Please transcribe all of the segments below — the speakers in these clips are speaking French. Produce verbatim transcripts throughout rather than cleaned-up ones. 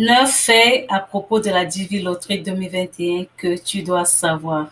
neuf faits à propos de la D V Lottery deux mille vingt et un que tu dois savoir.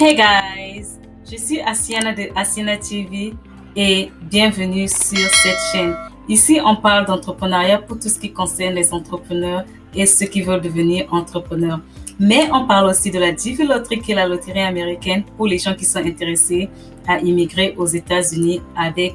Hey guys, je suis Asiana de Asiana T V et bienvenue sur cette chaîne. Ici, on parle d'entrepreneuriat pour tout ce qui concerne les entrepreneurs et ceux qui veulent devenir entrepreneurs. Mais on parle aussi de la D V Lottery, qui est la loterie américaine pour les gens qui sont intéressés à immigrer aux États-Unis avec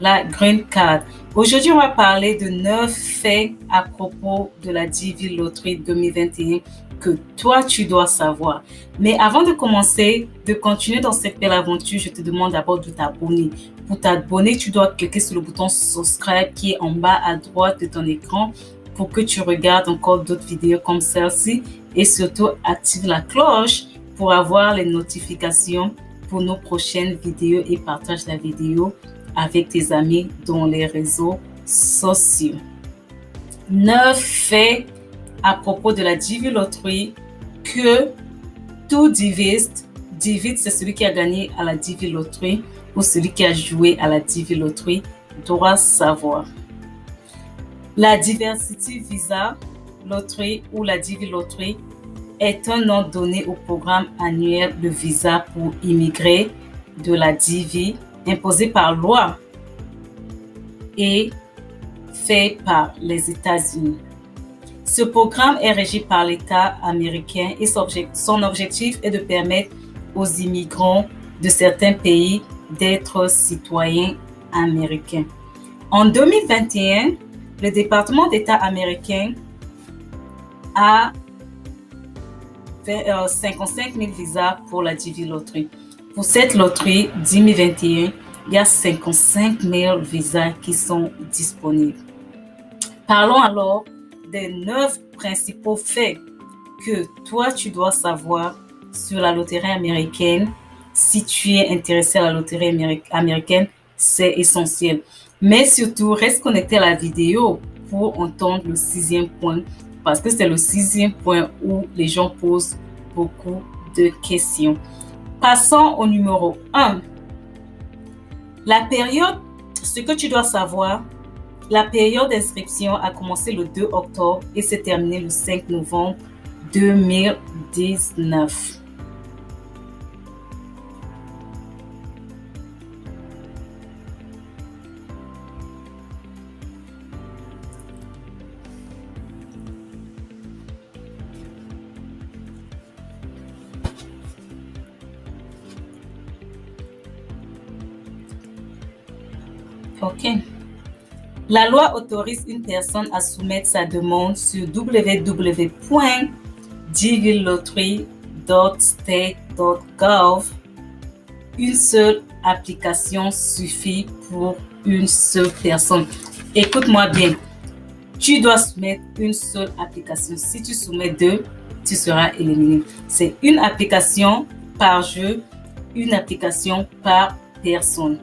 la Green Card. Aujourd'hui, on va parler de neuf faits à propos de la D V Lottery deux mille vingt et un que toi, tu dois savoir. Mais avant de commencer, de continuer dans cette belle aventure, je te demande d'abord de t'abonner. Pour t'abonner, tu dois cliquer sur le bouton subscribe qui est en bas à droite de ton écran pour que tu regardes encore d'autres vidéos comme celle-ci et surtout active la cloche pour avoir les notifications pour nos prochaines vidéos et partage la vidéo avec tes amis dans les réseaux sociaux. neuf faits à propos de la D V Lottery que tout diviste, diviste c'est celui qui a gagné à la D V Lottery ou celui qui a joué à la D V Lottery doit savoir. La Diversity Visa Lottery ou la D V Lottery est un nom donné au programme annuel de visa pour immigrer de la D V imposé par loi et fait par les États-Unis. Ce programme est régi par l'État américain et son objectif est de permettre aux immigrants de certains pays d'être citoyens américains. En deux mille vingt et un, le département d'État américain a cinquante-cinq mille visas pour la D V Lottery. Pour cette loterie deux mille vingt et un, il y a cinquante-cinq mille visas qui sont disponibles. Parlons alors des neuf principaux faits que toi tu dois savoir sur la loterie américaine. Si tu es intéressé à la loterie améric américaine, c'est essentiel. Mais surtout, reste connecté à la vidéo pour entendre le sixième point, parce que c'est le sixième point où les gens posent beaucoup de questions. Passons au numéro un. La période, ce que tu dois savoir, la période d'inscription a commencé le deux octobre et s'est terminée le cinq novembre deux mille dix-neuf. OK. La loi autorise une personne à soumettre sa demande sur w w w point d v lottery point state point gov. Une seule application suffit pour une seule personne. Écoute-moi bien. Tu dois soumettre une seule application. Si tu soumets deux, tu seras éliminé. C'est une application par jeu, une application par personne.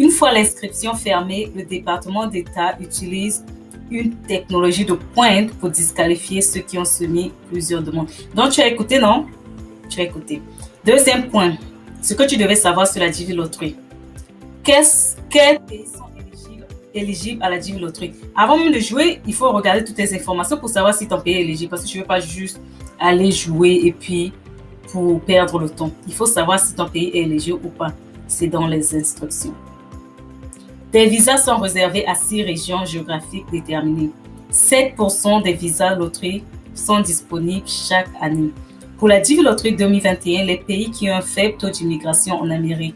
Une fois l'inscription fermée, le département d'État utilise une technologie de pointe pour disqualifier ceux qui ont soumis plusieurs demandes. Donc, tu as écouté, non? Tu as écouté. Deuxième point, ce que tu devais savoir sur la D V Lottery. Qu'est-ce, quels pays sont éligibles, éligibles à la D V Lottery? Avant même de jouer, il faut regarder toutes les informations pour savoir si ton pays est éligible, parce que tu ne veux pas juste aller jouer et puis pour perdre le temps. Il faut savoir si ton pays est éligible ou pas. C'est dans les instructions. Des visas sont réservés à six régions géographiques déterminées. sept pour cent des visas loterie sont disponibles chaque année. Pour la D V Lottery deux mille vingt et un, les pays qui ont un faible taux d'immigration en Amérique,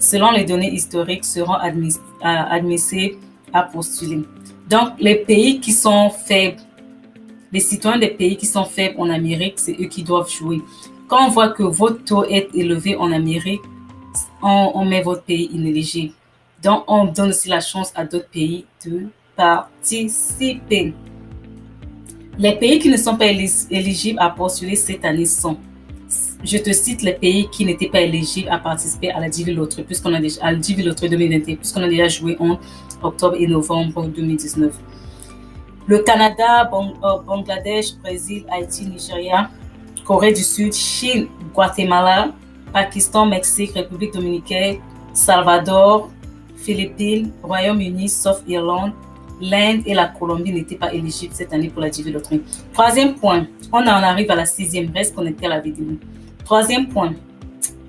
selon les données historiques, seront admis, euh, admissés à postuler. Donc, les pays qui sont faibles, les citoyens des pays qui sont faibles en Amérique, c'est eux qui doivent jouer. Quand on voit que votre taux est élevé en Amérique, on, on met votre pays inéligible. Donc, on donne aussi la chance à d'autres pays de participer. Les pays qui ne sont pas éligibles à postuler cette année sont, je te cite les pays qui n'étaient pas éligibles à participer à la D V Lottery, puisqu'on a déjà, à la D V Lottery deux mille vingt et un, puisqu'on a déjà joué en octobre et novembre deux mille dix-neuf. Le Canada, Bangladesh, Brésil, Haïti, Nigeria, Corée du Sud, Chili, Guatemala, Pakistan, Mexique, République dominicaine, Salvador, Philippines, Royaume-Uni, sauf Irlande, l'Inde et la Colombie n'étaient pas éligibles cette année pour la D V Lottery. Troisième point, on en arrive à la sixième, reste connecté à la vidéo. Troisième point,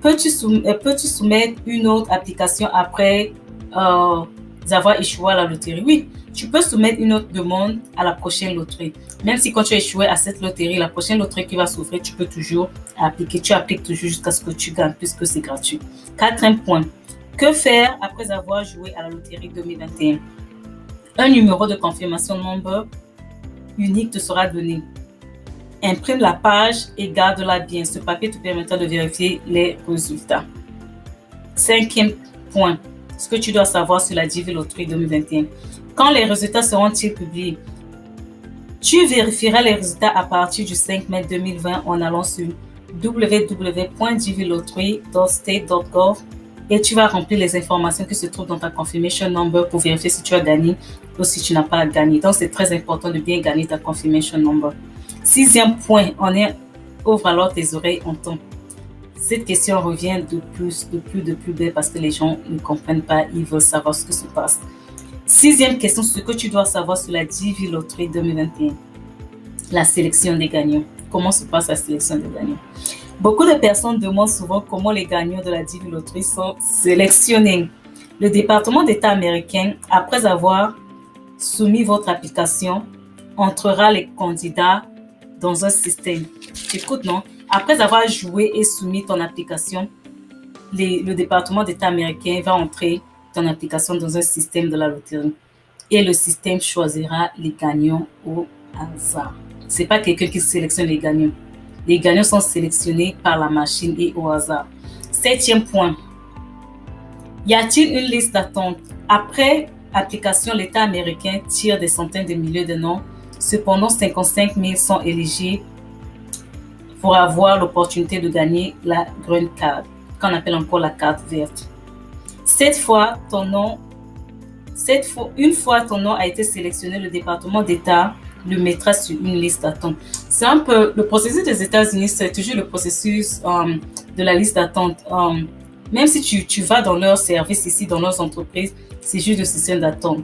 peux-tu soum peux soumettre une autre application après euh, avoir échoué à la loterie? Oui, tu peux soumettre une autre demande à la prochaine loterie. Même si quand tu as échoué à cette loterie, la prochaine loterie qui va s'ouvrir, tu peux toujours appliquer. Tu appliques toujours jusqu'à ce que tu gagnes, puisque c'est gratuit. Quatrième point, que faire après avoir joué à la loterie deux mille vingt et un? Un numéro de confirmation nombre unique te sera donné. Imprime la page et garde-la bien. Ce papier te permettra de vérifier les résultats. Cinquième point, ce que tu dois savoir sur la D V Lottery deux mille vingt et un. Quand les résultats seront-ils publiés? Tu vérifieras les résultats à partir du cinq mai deux mille vingt en allant sur w w w point d v lottery point state point gov et tu vas remplir les informations qui se trouvent dans ta confirmation number pour vérifier si tu as gagné ou si tu n'as pas gagné. Donc, c'est très important de bien gagner ta confirmation number. Sixième point, on est ouvre alors tes oreilles, entends. Cette question revient de plus, de plus, de plus belle parce que les gens ne comprennent pas, ils veulent savoir ce qui se passe. Sixième question, ce que tu dois savoir sur la D V Lottery deux mille vingt et un. La sélection des gagnants. Comment se passe la sélection des gagnants? Beaucoup de personnes demandent souvent comment les gagnants de la D V Lottery sont sélectionnés. Le département d'État américain, après avoir soumis votre application, entrera les candidats dans un système. Écoute, non? Après avoir joué et soumis ton application, les, le département d'État américain va entrer ton application dans un système de la loterie. Et le système choisira les gagnants au hasard. Ce n'est pas quelqu'un qui sélectionne les gagnants. Les gagnants sont sélectionnés par la machine et au hasard. Septième point. Y a-t-il une liste d'attente? Après application, l'État américain tire des centaines de milliers de noms. Cependant, cinquante-cinq mille sont éligibles pour avoir l'opportunité de gagner la Green Card, qu'on appelle encore la carte verte. Cette fois, ton nom, cette fois, une fois ton nom a été sélectionné, le département d'État le mettra sur une liste d'attente. C'est un peu le processus des États-Unis, c'est toujours le processus um, de la liste d'attente. Um, même si tu, tu vas dans leurs services ici, dans leurs entreprises, c'est juste le système d'attente.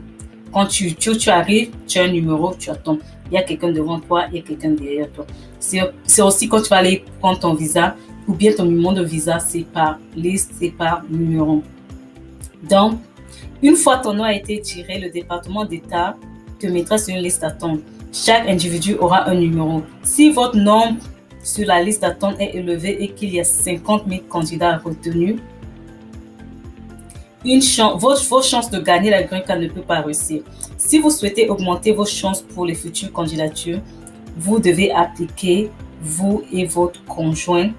Quand tu, tu, tu arrives, tu as un numéro, tu attends. Il y a quelqu'un devant toi, il y a quelqu'un derrière toi. C'est aussi quand tu vas aller prendre ton visa ou bien ton numéro de visa, c'est par liste, c'est par numéro. Donc, une fois ton nom a été tiré, le département d'État te mettra sur une liste d'attente. Chaque individu aura un numéro. Si votre nombre sur la liste d'attente est élevé et qu'il y a cinquante mille candidats retenus, une chance, vos, vos chances de gagner la Green Card ne peut pas réussir. Si vous souhaitez augmenter vos chances pour les futures candidatures, vous devez appliquer, vous et votre conjoint,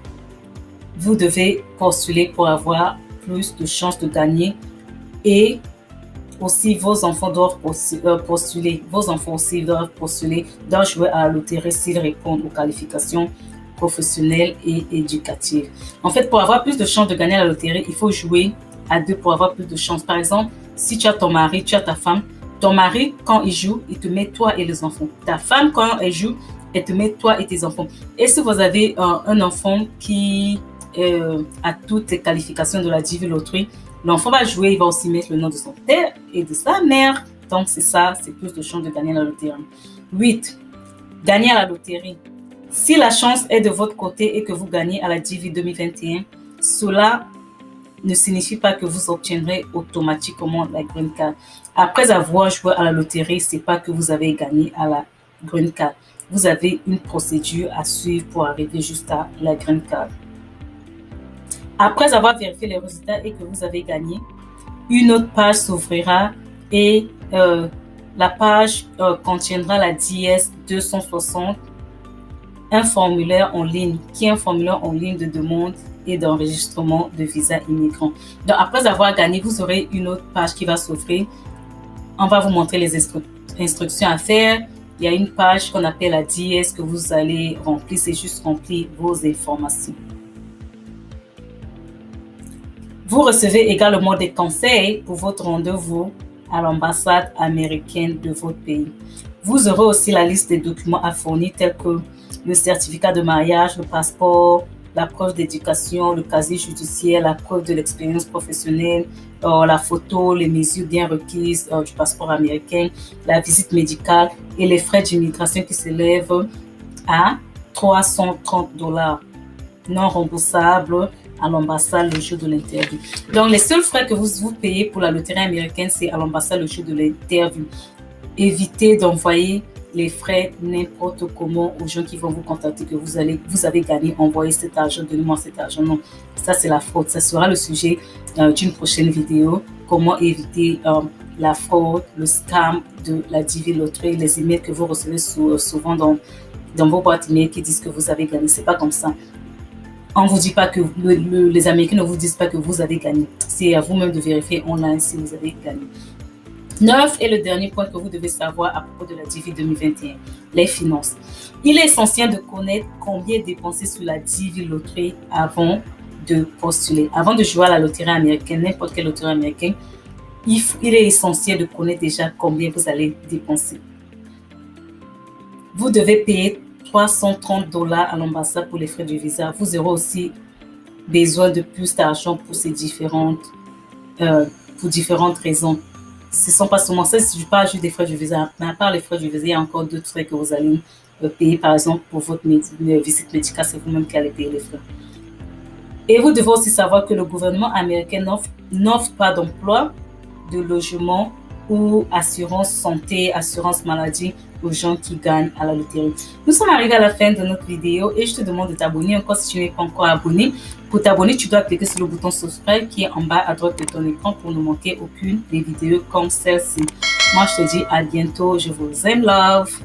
vous devez postuler pour avoir plus de chances de gagner et aussi vos enfants doivent postuler, vos enfants aussi doivent postuler, doivent jouer à la loterie s'ils répondent aux qualifications professionnelles et éducatives. En fait, pour avoir plus de chances de gagner la loterie, il faut jouer à deux pour avoir plus de chances. Par exemple, si tu as ton mari, tu as ta femme, ton mari, quand il joue, il te met toi et les enfants. Ta femme, quand elle joue, elle te met toi et tes enfants. Et si vous avez euh, un enfant qui euh, a toutes les qualifications de la D V Lottery, l'enfant va jouer, il va aussi mettre le nom de son père et de sa mère. Donc, c'est ça, c'est plus de chances de gagner la loterie. huit. Gagner à la loterie. Si la chance est de votre côté et que vous gagnez à la D V deux mille vingt et un, cela ne signifie pas que vous obtiendrez automatiquement la Green Card. Après avoir joué à la loterie, ce n'est pas que vous avez gagné à la Green Card. Vous avez une procédure à suivre pour arriver jusqu'à la Green Card. Après avoir vérifié les résultats et que vous avez gagné, une autre page s'ouvrira et euh, la page euh, contiendra la D S deux cent soixante, un formulaire en ligne, qui est un formulaire en ligne de demande et d'enregistrement de visa immigrant. Donc, après avoir gagné, vous aurez une autre page qui va s'ouvrir. On va vous montrer les instru instructions à faire. Il y a une page qu'on appelle la D S que vous allez remplir. C'est juste remplir vos informations. Vous recevez également des conseils pour votre rendez-vous à l'ambassade américaine de votre pays. Vous aurez aussi la liste des documents à fournir tels que le certificat de mariage, le passeport, la preuve d'éducation, le casier judiciaire, la preuve de l'expérience professionnelle, euh, la photo, les mesures bien requises euh, du passeport américain, la visite médicale et les frais d'immigration qui s'élèvent à trois cent trente dollars non remboursables à l'ambassade le jour de l'interview. Donc, les seuls frais que vous, vous payez pour la loterie américaine, c'est à l'ambassade le jour de l'interview. Évitez d'envoyer les frais n'importe comment aux gens qui vont vous contacter, que vous, allez, vous avez gagné, envoyez cet argent, donnez-moi cet argent. Non, ça c'est la fraude. Ça sera le sujet euh, d'une prochaine vidéo. Comment éviter euh, la fraude, le scam de la D V Lottery, les emails que vous recevez sous, euh, souvent dans, dans vos boîtes email qui disent que vous avez gagné. C'est pas comme ça. On vous dit pas que le, le, les Américains ne vous disent pas que vous avez gagné. C'est à vous-même de vérifier online si vous avez gagné. Neuf est le dernier point que vous devez savoir à propos de la D V deux mille vingt et un, les finances. Il est essentiel de connaître combien dépenser sur la D V Lottery avant de postuler. Avant de jouer à la loterie américaine, n'importe quelle loterie américaine, il, faut, il est essentiel de connaître déjà combien vous allez dépenser. Vous devez payer trois cent trente dollars à l'ambassade pour les frais de visa. Vous aurez aussi besoin de plus d'argent pour ces différentes, euh, pour différentes raisons. Ce ne sont pas seulement ça, je parle juste des frais du visa. Mais à part les frais du visa, il y a encore d'autres frais que vous allez payer. Par exemple, pour votre visite médicale, c'est vous-même qui allez payer les frais. Et vous devez aussi savoir que le gouvernement américain n'offre pas d'emploi, de logement ou assurance santé, assurance maladie aux gens qui gagnent à la loterie. Nous sommes arrivés à la fin de notre vidéo et je te demande de t'abonner encore si tu n'es pas encore abonné. Pour t'abonner, tu dois cliquer sur le bouton subscribe qui est en bas à droite de ton écran pour ne manquer aucune des vidéos comme celle-ci. Moi, je te dis à bientôt. Je vous aime, love.